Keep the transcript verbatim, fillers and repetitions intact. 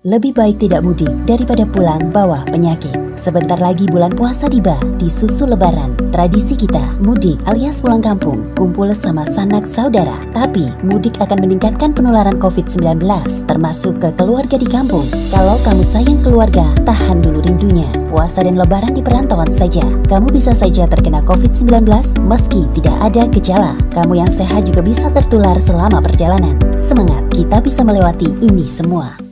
Lebih baik tidak mudik daripada pulang bawa penyakit. Sebentar lagi bulan puasa tiba, disusul lebaran. Tradisi kita, mudik alias pulang kampung, kumpul sama sanak saudara. Tapi, mudik akan meningkatkan penularan covid sembilan belas, termasuk ke keluarga di kampung. Kalau kamu sayang keluarga, tahan dulu rindunya. Puasa dan lebaran di perantauan saja. Kamu bisa saja terkena covid sembilan belas meski tidak ada gejala. Kamu yang sehat juga bisa tertular selama perjalanan. Semangat, kita bisa melewati ini semua.